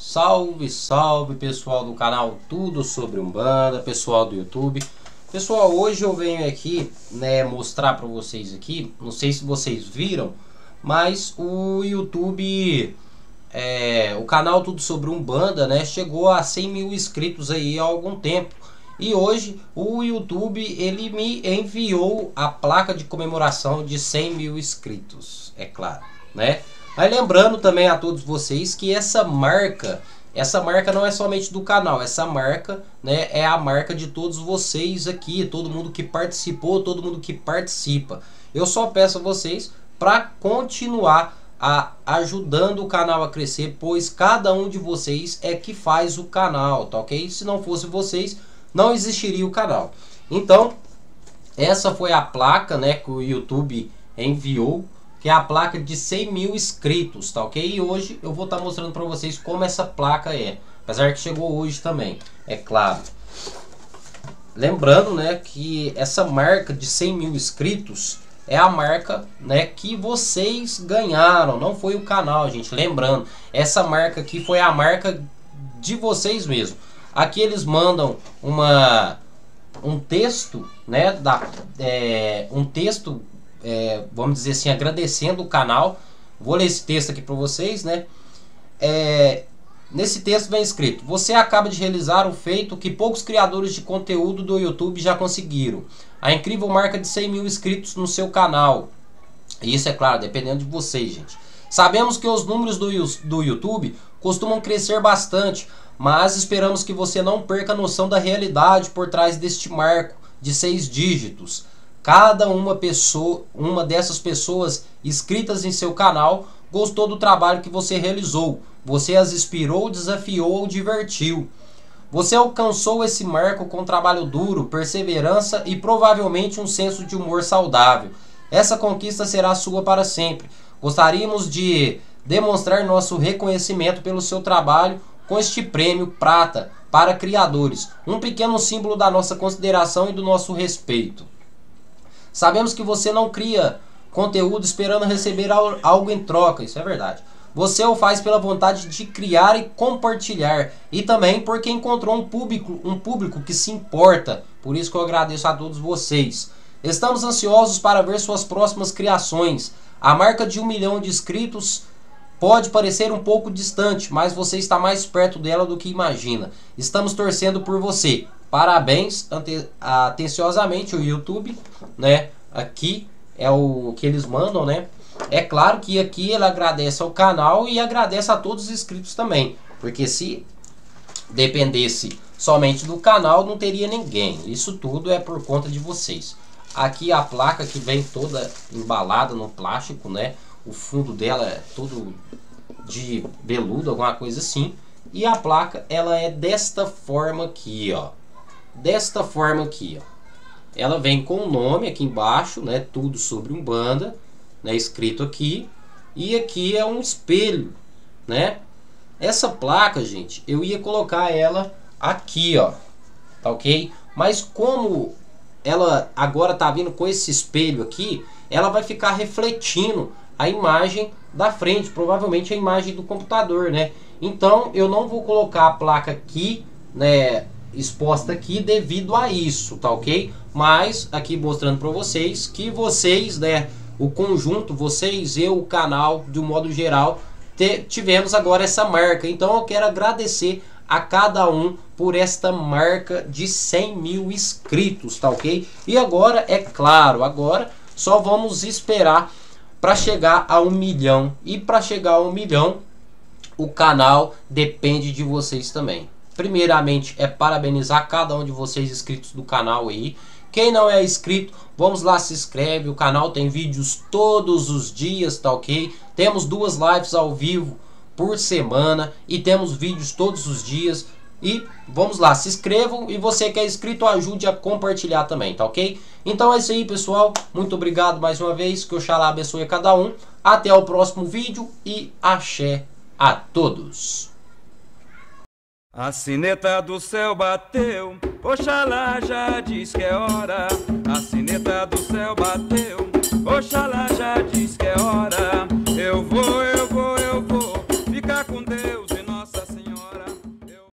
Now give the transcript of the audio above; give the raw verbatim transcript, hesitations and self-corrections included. Salve, salve pessoal do canal Tudo Sobre Umbanda, pessoal do YouTube. Pessoal, hoje eu venho aqui, né, mostrar para vocês aqui, não sei se vocês viram, mas o YouTube, é, o canal Tudo Sobre Umbanda, né, chegou a cem mil inscritos aí há algum tempo. E hoje o YouTube, ele me enviou a placa de comemoração de cem mil inscritos, é claro, né? Mas lembrando também a todos vocês que essa marca, essa marca não é somente do canal, essa marca, né, é a marca de todos vocês aqui, todo mundo que participou, todo mundo que participa. Eu só peço a vocês para continuar a, ajudando o canal a crescer, pois cada um de vocês é que faz o canal, tá ok? Se não fosse vocês, não existiria o canal. Então, essa foi a placa, né, que o YouTube enviou, que é a placa de cem mil inscritos, tá ok? E hoje eu vou estar tá mostrando para vocês como essa placa é, apesar que chegou hoje também, é claro. Lembrando, né, que essa marca de cem mil inscritos é a marca, né, que vocês ganharam, não foi o canal, gente. Lembrando, essa marca aqui foi a marca de vocês mesmo. Aqui eles mandam uma, um texto, né, da, é, um texto... É, vamos dizer assim, agradecendo o canal. Vou ler esse texto aqui para vocês, né? É, nesse texto vem escrito: você acaba de realizar um feito que poucos criadores de conteúdo do YouTube já conseguiram, a incrível marca de cem mil inscritos no seu canal. E isso é claro, dependendo de vocês, gente. Sabemos que os números do, do YouTube costumam crescer bastante, mas esperamos que você não perca a noção da realidade por trás deste marco de seis dígitos. Cada uma pessoa, uma dessas pessoas inscritas em seu canal gostou do trabalho que você realizou. Você as inspirou, desafiou ou divertiu. Você alcançou esse marco com trabalho duro, perseverança e provavelmente um senso de humor saudável. Essa conquista será sua para sempre. Gostaríamos de demonstrar nosso reconhecimento pelo seu trabalho com este prêmio prata para criadores, um pequeno símbolo da nossa consideração e do nosso respeito. Sabemos que você não cria conteúdo esperando receber algo em troca, isso é verdade. Você o faz pela vontade de criar e compartilhar, e também porque encontrou um público, um público que se importa. Por isso que eu agradeço a todos vocês. Estamos ansiosos para ver suas próximas criações. A marca de um milhão de inscritos pode parecer um pouco distante, mas você está mais perto dela do que imagina. Estamos torcendo por você. Parabéns, ante, atenciosamente, o YouTube, né? Aqui é o que eles mandam, né? É claro que aqui ele agradece ao canal e agradece a todos os inscritos também, porque se dependesse somente do canal, não teria ninguém. Isso tudo é por conta de vocês. Aqui a placa que vem toda embalada no plástico, né? O fundo dela é todo de veludo, alguma coisa assim. E a placa, ela é desta forma aqui, ó. Desta forma aqui, ó. Ela vem com o nome aqui embaixo, né? Tudo Sobre Umbanda, né? Escrito aqui. E aqui é um espelho, né? Essa placa, gente, eu ia colocar ela aqui, ó. Tá ok? Mas como ela agora tá vindo com esse espelho aqui, ela vai ficar refletindo a imagem da frente, provavelmente a imagem do computador, né? Então eu não vou colocar a placa aqui, né, exposta aqui devido a isso, tá ok? Mas aqui mostrando para vocês que vocês, né, o conjunto, vocês, eu, o canal, de um modo geral, te, tivemos agora essa marca. Então eu quero agradecer a cada um por esta marca de cem mil inscritos, tá ok? E agora, é claro, agora só vamos esperar para chegar a um milhão. E para chegar a um milhão, o canal depende de vocês também. Primeiramente é parabenizar cada um de vocês inscritos do canal aí. Quem não é inscrito, vamos lá, se inscreve. O canal tem vídeos todos os dias, tá ok? Temos duas lives ao vivo por semana e temos vídeos todos os dias. E vamos lá, se inscrevam, e você que é inscrito, ajude a compartilhar também, tá ok? Então é isso aí, pessoal. Muito obrigado mais uma vez, que Oxalá abençoe a cada um. Até o próximo vídeo e axé a todos. A sineta do céu bateu, Oxalá já diz que é hora. A sineta do céu bateu, Oxalá já diz